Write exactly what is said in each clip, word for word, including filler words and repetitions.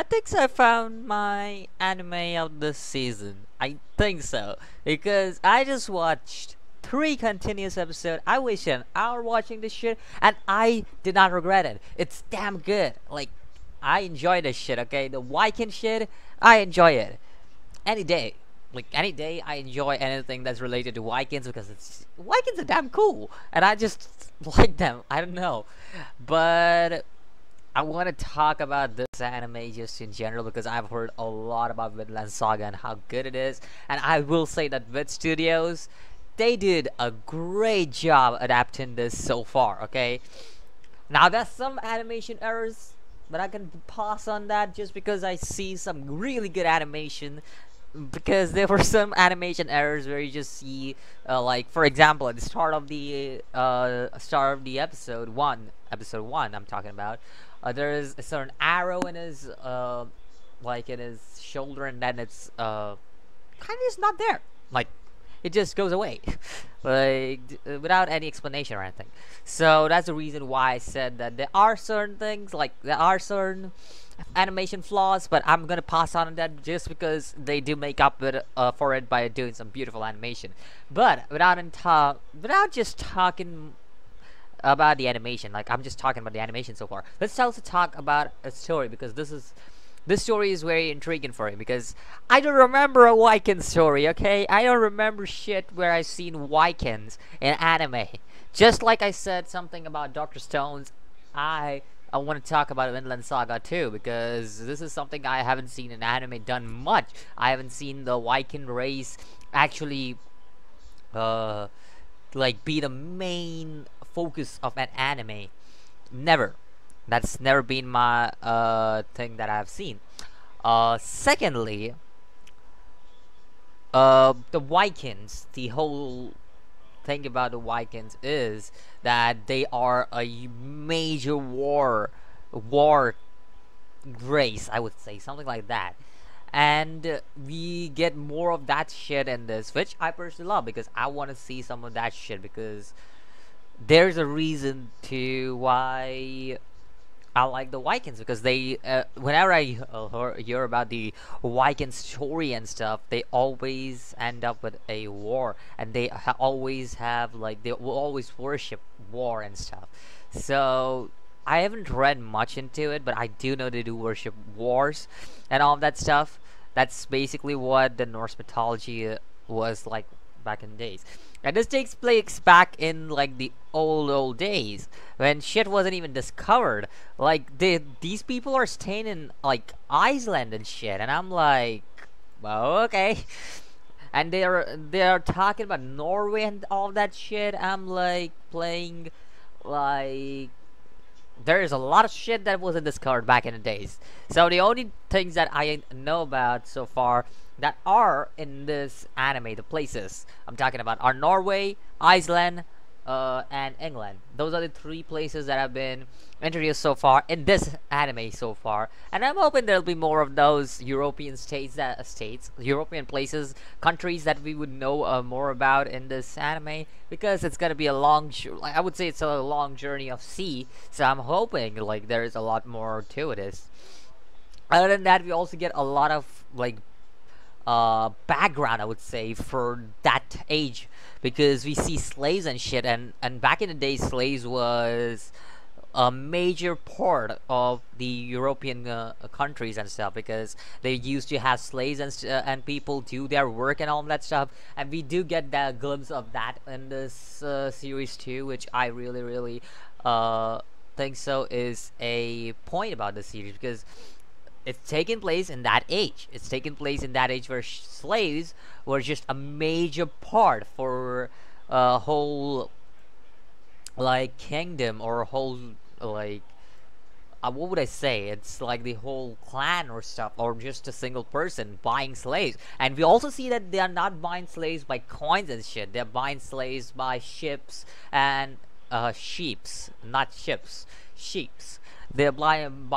I think so I found my anime of the season. I think so, because I just watched three continuous episodes. I wasted an hour watching this shit, and I did not regret it. It's damn good. Like, I enjoy this shit, okay? The Viking shit, I enjoy it. Any day. Like, any day I enjoy anything that's related to Vikings, because it's... Vikings are damn cool, and I just like them. I don't know. But I want to talk about this anime just in general, because I've heard a lot about Vinland Saga and how good it is. And I will say that Wit Studios, they did a great job adapting this so far, okay? Now, there's some animation errors, but I can pass on that just because I see some really good animation. Because there were some animation errors where you just see, uh, like, for example, at the start of the uh, start of the episode one, episode one, I'm talking about, uh, there is a certain arrow in his, uh, like, in his shoulder, and then it's uh, kind of just not there. Like, it just goes away, like, without any explanation or anything. So that's the reason why I said that there are certain things, like, there are certain animation flaws, but I'm gonna pass on that just because they do make up it, uh, for it by doing some beautiful animation. But without enta without just talking about the animation, like, I'm just talking about the animation so far, let's also talk about a story, because this is this story is very intriguing for me, because I don't remember a Viking story, okay? I don't remember shit where I've seen Vikings in anime. Just like I said something about Doctor Stones, I I want to talk about Vinland Saga too, because this is something I haven't seen in anime done much. I haven't seen the Viking race actually uh, like be the main focus of an anime. Never. That's never been my uh, thing that I've seen. Uh, secondly, uh, the Vikings, the whole thing about the Vikings is that they are a major war war race, I would say, something like that, and uh, we get more of that shit in this, which I personally love, because I want to see some of that shit, because there's a reason to why I like the Vikings, because they uh, whenever I uh, hear about the Viking story and stuff, they always end up with a war, and they ha always have, like, they will always worship war and stuff. So I haven't read much into it, but I do know they do worship wars and all that stuff. That's basically what the Norse mythology was like back in the days. And this takes place back in, like, the old old days, when shit wasn't even discovered. Like, they, these people are staying in, like, Iceland and shit, and I'm like, well, okay. And they are they are talking about Norway and all that shit. I'm like, playing, like, there is a lot of shit that wasn't discovered back in the days. So the only things that I know about so far that are in this anime, the places I'm talking about, are Norway, Iceland, uh, and England. Those are the three places that have been introduced so far in this anime so far, and I'm hoping there'll be more of those European states, that uh, states, European places, countries that we would know uh, more about in this anime, because it's gonna be a long, I would say it's a long journey of sea. So I'm hoping, like, there is a lot more to it. Is other than that, we also get a lot of, like, Uh, background, I would say, for that age, because we see slaves and shit, and and back in the day, slaves was a major part of the European uh, countries and stuff, because they used to have slaves and uh, and people do their work and all that stuff, and we do get that glimpse of that in this uh, series too, which I really really uh, think so is a point about the series, because it's taken place in that age. It's taken place in that age where sh slaves were just a major part for a uh, whole, like, kingdom, or a whole, like, uh, what would I say? It's like the whole clan or stuff, or just a single person buying slaves. And we also see that they are not buying slaves by coins and shit. They're buying slaves by ships and uh, sheeps, not ships, sheeps. They're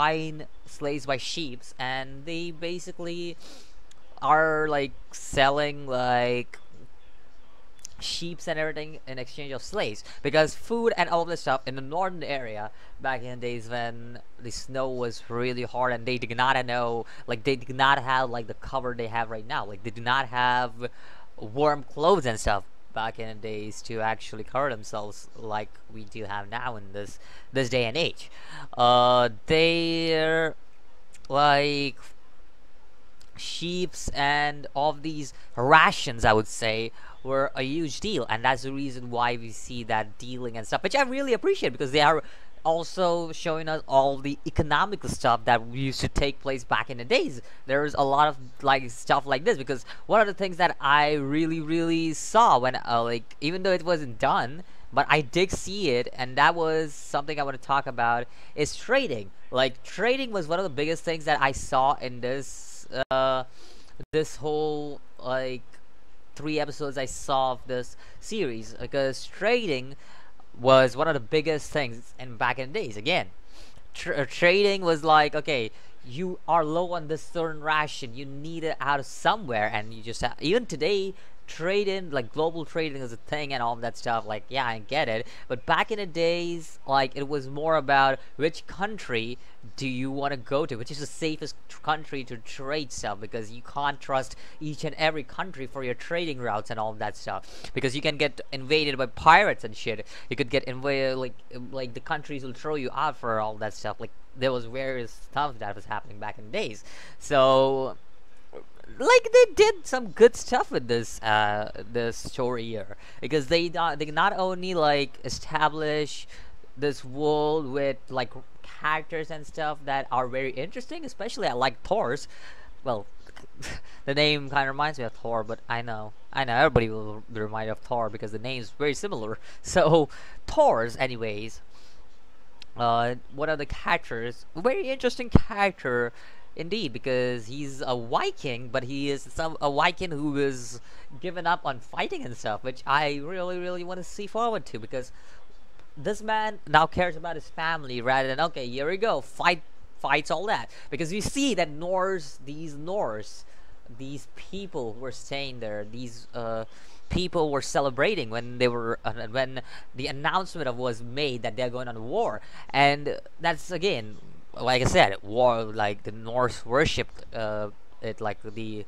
buying slaves by sheeps, and they basically are, like, selling, like, sheeps and everything in exchange of slaves, because food and all this stuff in the northern area back in the days when the snow was really hard and they did not know, like they did not have like the cover they have right now, like they did not have warm clothes and stuff back in the days to actually cover themselves like we do have now in this this day and age. Uh, they're like sheeps and all these rations, I would say, were a huge deal, and that's the reason why we see that dealing and stuff, which I really appreciate, because they are also showing us all the economical stuff that used to take place back in the days. There's a lot of like stuff like this, because one of the things that I really really saw when uh, like, even though it wasn't done, but I did see it, and that was something I want to talk about, is trading. Like trading was one of the biggest things that I saw in this uh, this whole like three episodes I saw of this series, because trading was one of the biggest things in back in the days. Again, tra trading was like, okay, you are low on this certain ration, you need it out of somewhere, and you just have, even today, trading, like global trading is a thing and all that stuff, like yeah, I get it, but back in the days, like it was more about which country do you want to go to, which is the safest country to trade stuff, because you can't trust each and every country for your trading routes and all that stuff, because you can get invaded by pirates and shit, you could get invaded, like like the countries will throw you out for all that stuff. Like there was various stuff that was happening back in the days. So like they did some good stuff with this uh this story here, because they not, they not only like establish this world with like characters and stuff that are very interesting, especially I like Thor's, well the name kind of reminds me of Thor, but I know I know everybody will be reminded of Thor because the name is very similar. So Thor's anyways, uh one of the characters, very interesting character indeed, because he's a Viking, but he is some a Viking who is given up on fighting and stuff, which I really really want to see forward to, because this man now cares about his family rather than, okay, here we go, fight fights all that, because you see that Norse, these Norse, these people were staying there, these uh people were celebrating when they were uh, when the announcement of was made that they're going on war, and that's again, like I said, war, like the Norse worshipped uh, it, like the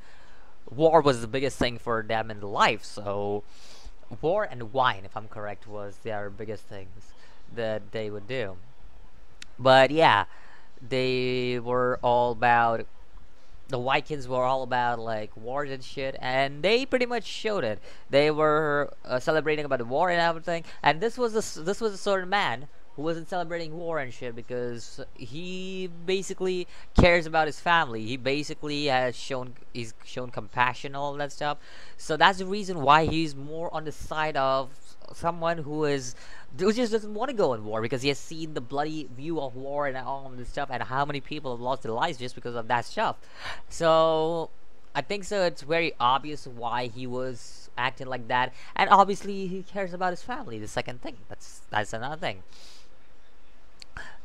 war was the biggest thing for them in life. So war and wine, if I'm correct, was their biggest things that they would do. But yeah, they were all about, the Vikings were all about like wars and shit, and they pretty much showed it. They were uh, celebrating about the war and everything, and this was a, this was a certain man who wasn't celebrating war and shit, because he basically cares about his family. He basically has shown, he's shown compassion, all that stuff. So that's the reason why he's more on the side of someone who is, who just doesn't want to go in war, because he has seen the bloody view of war and all of this stuff, and how many people have lost their lives just because of that stuff. So I think so it's very obvious why he was acting like that, and obviously he cares about his family, the second thing. That's that's another thing.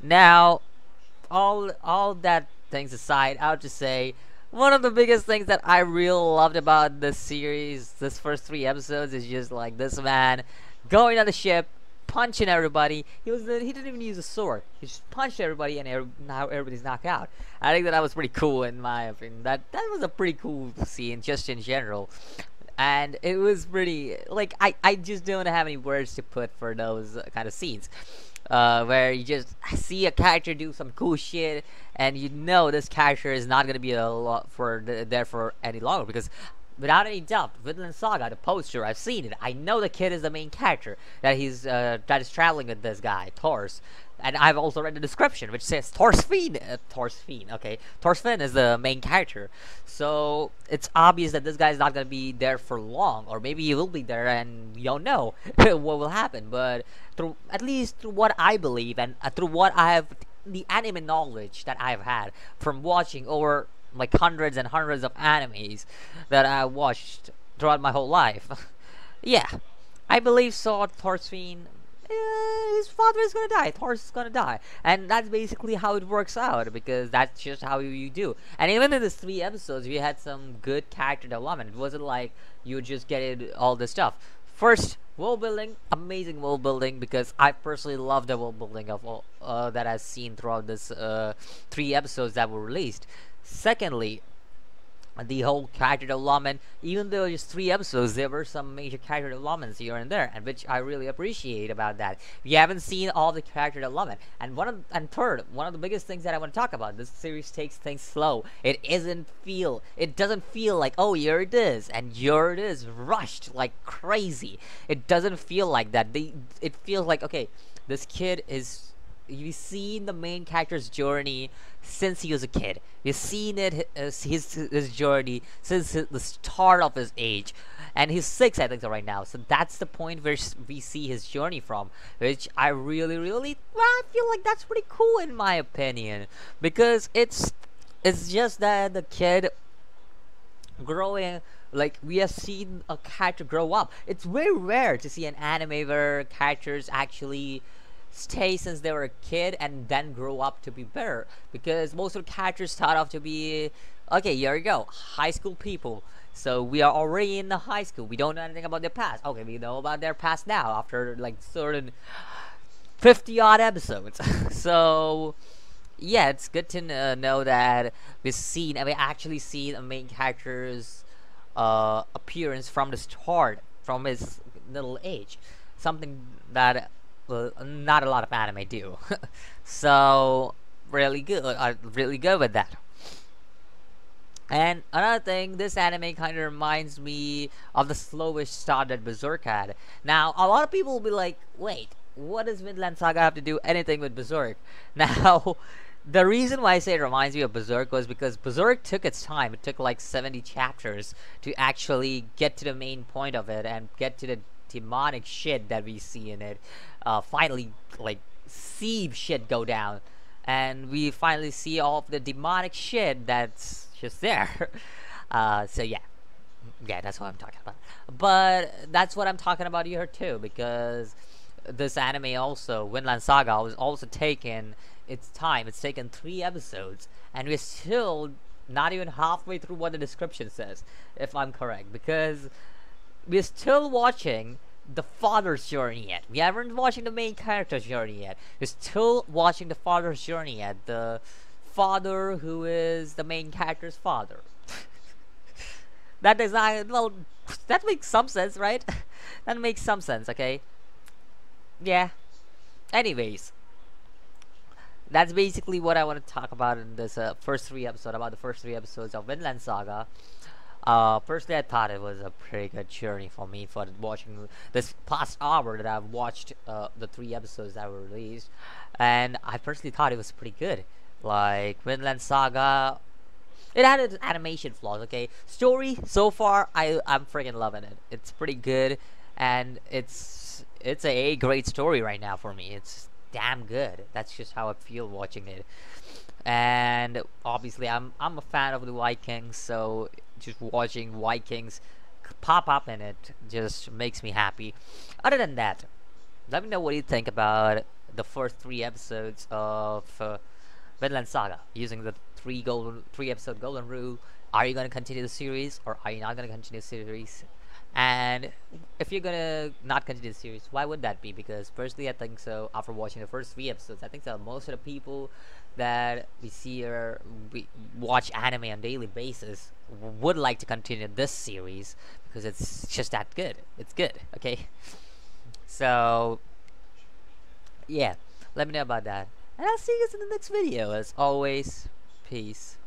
Now, all all that things aside, I would just say one of the biggest things that I really loved about this series, this first three episodes, is just like this man going on the ship, punching everybody. He was the, he didn't even use a sword. He just punched everybody, and every, now everybody's knocked out. I think that that was pretty cool in my opinion. That that was a pretty cool scene just in general. And it was pretty, like, I, I just don't have any words to put for those kind of scenes. Uh, where you just see a character do some cool shit, and you know this character is not going to be a lot for th there for any longer, because without any doubt, Vinland Saga, the poster, I've seen it. I know the kid is the main character that he's uh, that is traveling with this guy, Thor's. And I've also read the description, which says Thorfinn. Uh, Thorfinn, okay, Thorfinn is the main character, so it's obvious that this guy is not gonna be there for long, or maybe he will be there, and we don't know what will happen. But through, at least through what I believe, and uh, through what I have, the anime knowledge that I've had from watching over like hundreds and hundreds of animes that I watched throughout my whole life, yeah, I believe so. Thorfinn. Uh, his father is gonna die, Thor's is gonna die, and that's basically how it works out, because that's just how you do. And even in these three episodes, we had some good character development. It wasn't like you just get all this stuff. First, world building, amazing world building, because I personally love the world building of all, uh, that I've seen throughout this uh, three episodes that were released. Secondly, the whole character development. Even though just three episodes, there were some major character developments here and there, and which I really appreciate about that. We haven't seen all the character development. And one of, and third, one of the biggest things that I want to talk about, this series takes things slow. It isn't feel it doesn't feel like, oh, here it is and here it is, rushed like crazy. It doesn't feel like that. They it feels like, okay, this kid is you've seen the main character's journey since he was a kid. You've seen it his, his, his journey since his, the start of his age, and he's six, I think, so right now. So that's the point where we see his journey from, which I really, really, well, I feel like that's pretty cool in my opinion, because it's it's just that the kid growing. Like, we have seen a character grow up. It's very rare to see an anime where characters actually stay since they were a kid and then grow up to be better, because most of the characters start off to be, okay, here we go, high school people. So we are already in the high school. We don't know anything about their past. Okay, we know about their past now after like certain fifty odd episodes. So yeah, it's good to uh, know that we've seen and we actually see the main character's uh, appearance from the start, from his little age, something that well, not a lot of anime do. So really good, uh, really good with that. And another thing, this anime kind of reminds me of the slowish start that Berserk had. Now a lot of people will be like, wait, what does Vinland Saga have to do anything with Berserk? Now the reason why I say it reminds me of Berserk was because Berserk took its time. It took like seventy chapters to actually get to the main point of it and get to the demonic shit that we see in it. Uh, finally, like, see shit go down, and we finally see all of the demonic shit that's just there. Uh, so yeah, yeah, that's what I'm talking about. But that's what I'm talking about here too, because this anime also, Vinland Saga, was also taken its time. It's taken three episodes, and we're still not even halfway through what the description says, if I'm correct, because we're still watching the father's journey yet. We haven't watching the main character's journey yet. We're still watching the father's journey yet. The father who is the main character's father. That does not, well, that makes some sense, right? That makes some sense, okay? Yeah. Anyways, that's basically what I want to talk about in this uh, first three episode, about the first three episodes of Vinland Saga. Uh, firstly, I thought it was a pretty good journey for me for watching this past hour that I've watched uh, the three episodes that were released, and I personally thought it was pretty good. Like, Vinland Saga, it had its animation flaws, okay? Story, so far, I, I'm freaking loving it. It's pretty good, and it's, it's a A-grade story right now for me. It's damn good. That's just how I feel watching it. And obviously, I'm, I'm a fan of the Vikings, so just watching Vikings pop up in it just makes me happy. Other than that, let me know what you think about the first three episodes of uh, Vinland Saga using the three golden three episode golden rule. Are you gonna continue the series, or are you not gonna continue the series? And if you're gonna not continue the series, why would that be? Because personally, I think so, after watching the first three episodes, I think so most of the people that we see or we watch anime on a daily basis would like to continue this series, because it's just that good. It's good, okay? So yeah, let me know about that, and I'll see you guys in the next video. As always, peace.